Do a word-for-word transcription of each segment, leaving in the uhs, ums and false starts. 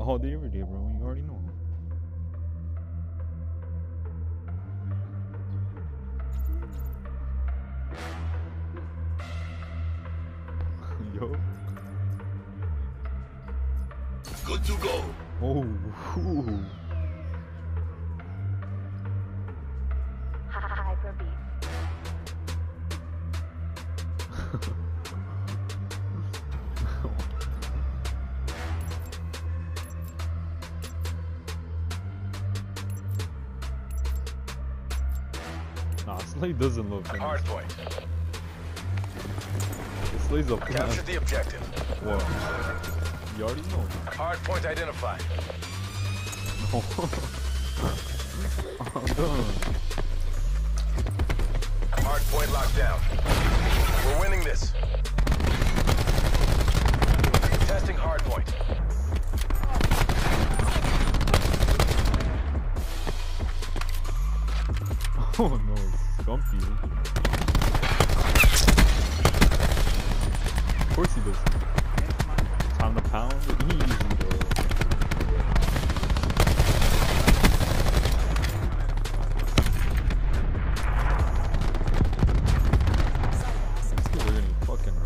all day, every day, bro. You already know. Yo. Good to go. Oh. Ooh. Nah, Slay doesn't look finished. Hard point. Slay's up. Capture the objective. Whoa. You already know. Hard point identified. No. I'm done. Hard point locked down. We're winning this. Testing hard point. Oh no, it's Dumpy. Of course he does. Time to pound it easy, though. These people are gonna be fucking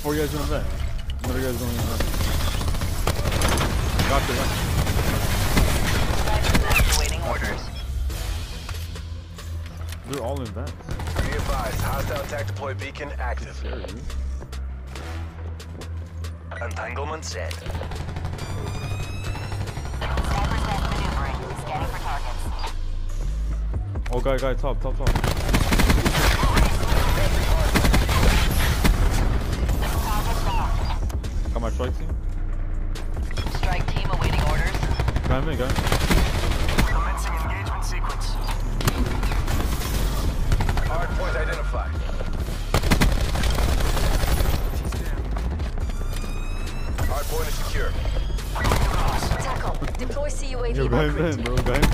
four guys on that. Another guy's going on that. Got the left. Waiting orders. They're all in that. Be advised, hostile attack deploy beacon active. Entanglement set. Oh, guy, guy, top, top, top. Got my strike team. Strike team awaiting orders. Got me, got me. Commencing engagement sequence. Hard point identified. Hard point is secure. Tackle. Deploy C U A V. You're going in, bro. Going in.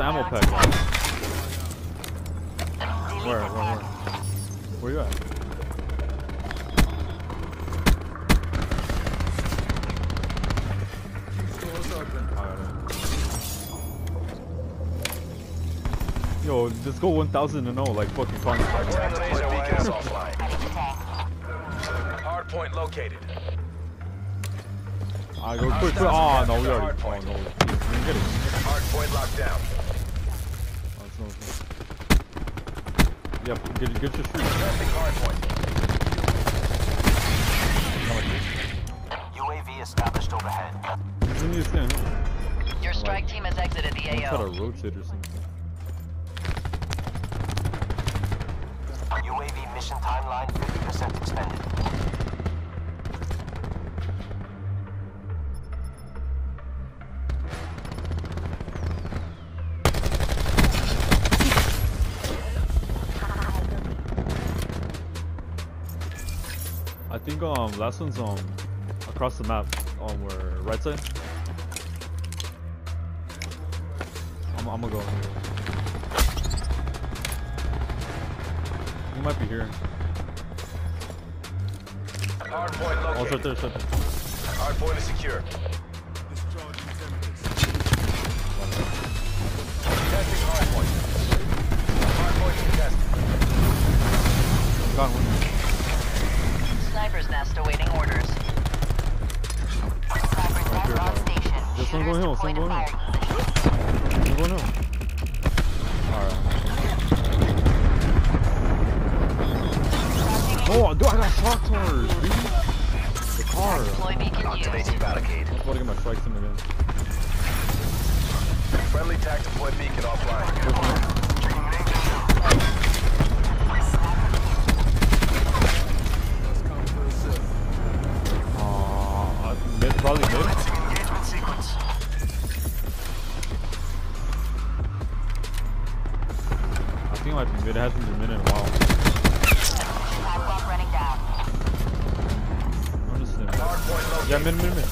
Ammo pack. Where, where, where? Where you at? Right. Yo, just go one thousand and oh, like fucking find hard point located. I go quick, quick. Oh no, we already. Oh no, we didn't get it. Hard point locked down. Yeah, get, get your street. U A V established overhead. Your strike team has exited the A O. Gotta rotate or something. U A V mission timeline fifty percent extended. I think um last one's um across the map on um, where right side. I'm I'm gonna go. He might be here. Hard point located. Oh, it's right there, it's right there. Hard point is secure. Contesting hard point. Hard point contested. Got one. Snipers nest awaiting orders. some go hill, some go hill. Some go hill. Alright. Oh, dude, I got shock towers, dude. The car. Activating barricade. I just want to get my strikes in again. Friendly tac deployed beacon offline. Probably good. Engagement sequence. I think it might be mid. It hasn't been mid in a while. I'm just saying. Yeah, mid, mid, mid.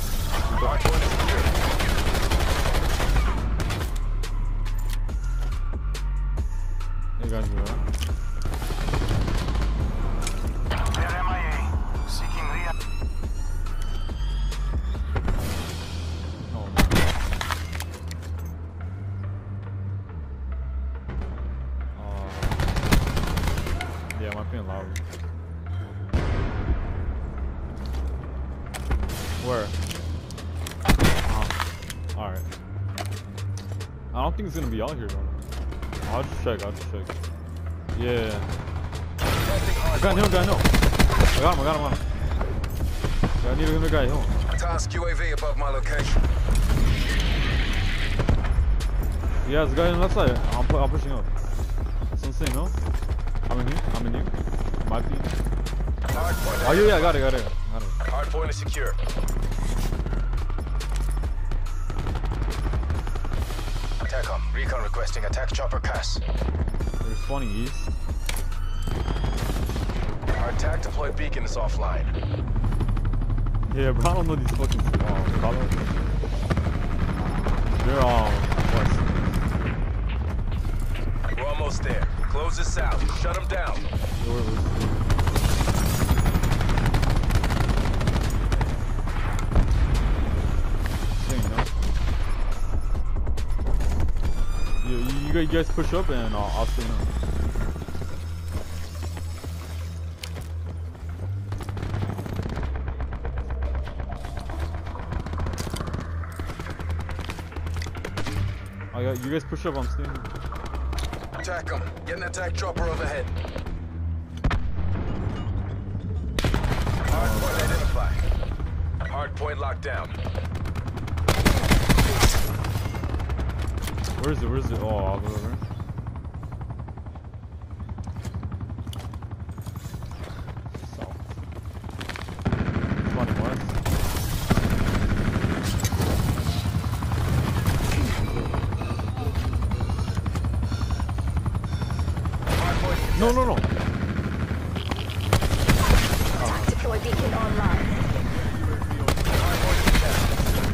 Hey guys, you alright? Where? Oh. Alright. I don't think it's gonna be out here though. I'll just check, I'll just check. Yeah. I got him, I got him. I got him, I got him, I got him. I need another guy, yo. Task U A V above my location. Yeah, there's a guy on the left side. I'm, pu I'm pushing up. That's insane, no? I'm in here, I'm in here. Might be. Oh, yeah, yeah, I got it, got it. Got it. Hardpoint is secure. Attack on. Recon requesting attack chopper cast. There's twenty east. Our attack deployed beacon is offline. Yeah, bro, I don't know these fucking uh, colors. They're all west. We're almost there. Close this out. Shut them down. We're You guys push up and I'll, I'll stay now. I got, you guys push up, I'm staying. Attack him. Get an attack chopper overhead. Hardpoint identified. Hardpoint locked down. Where is it? Where is it? Oh, I'll go over. South. Funny one. No, no, no. Tactical beacon online. It's funny,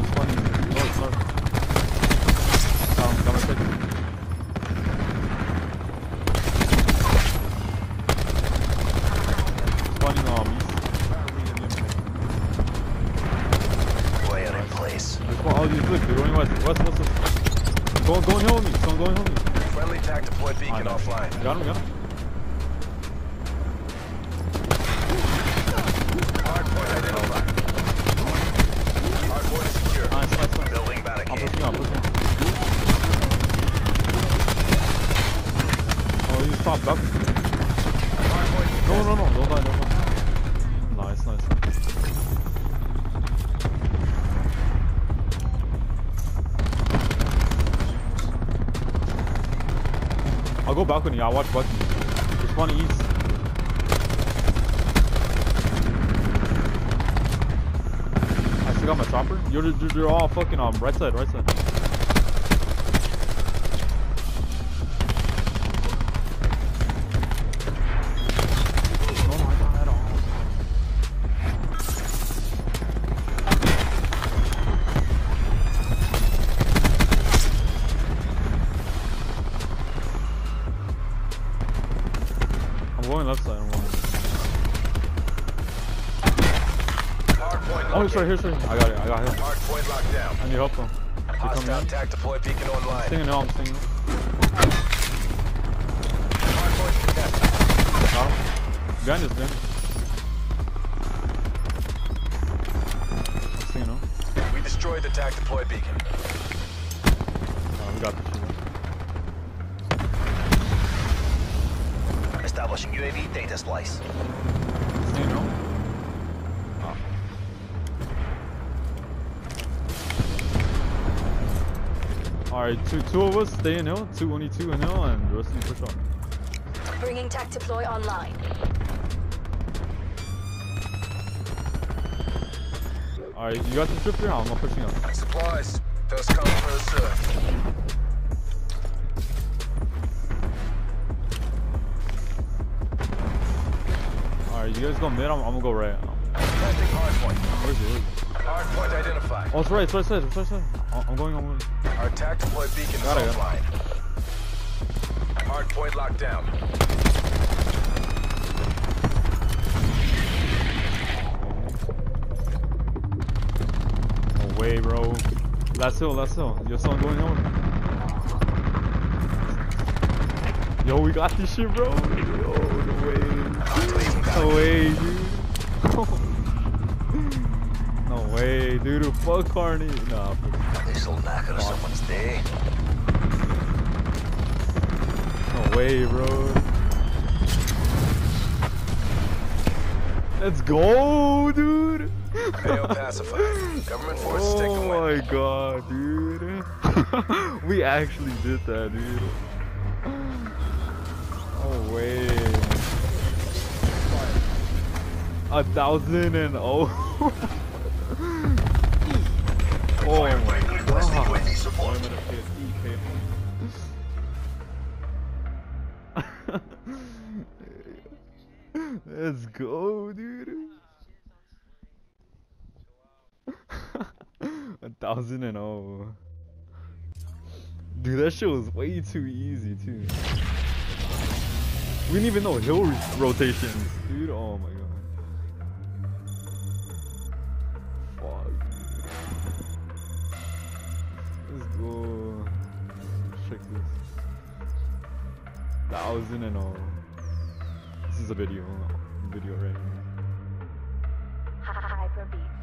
it's funny. No, it's not. Don't go and help me, don't go and help me. Friendly tac deployed beacon offline. Got him, got him. Hardpoint identified. Hardpoint is secure. Nice, nice, nice. Building barricade. I'm pushing up, pushing up. Oh, you stopped up. No, no, no, don't die, don't die. Nice, nice, nice. I'll go balcony, I'll watch balcony. There's one east. I still got my chopper. You're, you're all fucking um, right side, right side. Oh, he's right here, sir. I got it, I got him. Hardpoint locked down. I need help though. Hostile tac deployed beacon online. I'm singing now, I'm singing. Hardpoint contested. Got him. Behind us, man. I'm singing now. We destroyed destroyed the TAC deploy beacon. Oh, we got this one. Establishing U A V data splice. Alright, two, two of us stay in hill, two only two in hill, and the rest need to push on. Bringing TAC deploy online. Alright, you got the trip here? I'm not pushing up. Supplies, first come, first serve. Alright, you guys go mid, I'm, I'm gonna go right. Testing hardpoint. Where is he? Where is he? Hardpoint identified. Oh, it's right, it's right side, it's right side. I'm going on one. Our TAC deploy beacon is offline. Hardpoint locked down. No way, bro. Last hill, last hill. You're still going on. Yo, we got this shit, bro. Yo, no way. No way, dude. No way, dude. Fuck Carney. Nah, this'll knock out of someone's day. No way, bro. Let's go, dude. Hail pacified. Government forces oh take the win. Oh my god, dude. We actually did that, dude. No way. A thousand and oh. Oh my god. Let's go, dude. A thousand and oh. Dude, that shit was way too easy, too. We didn't even know hill rotations, dude. Oh my god. Go check this. Thousand and all. This is a video, video right now. Hyperbeat.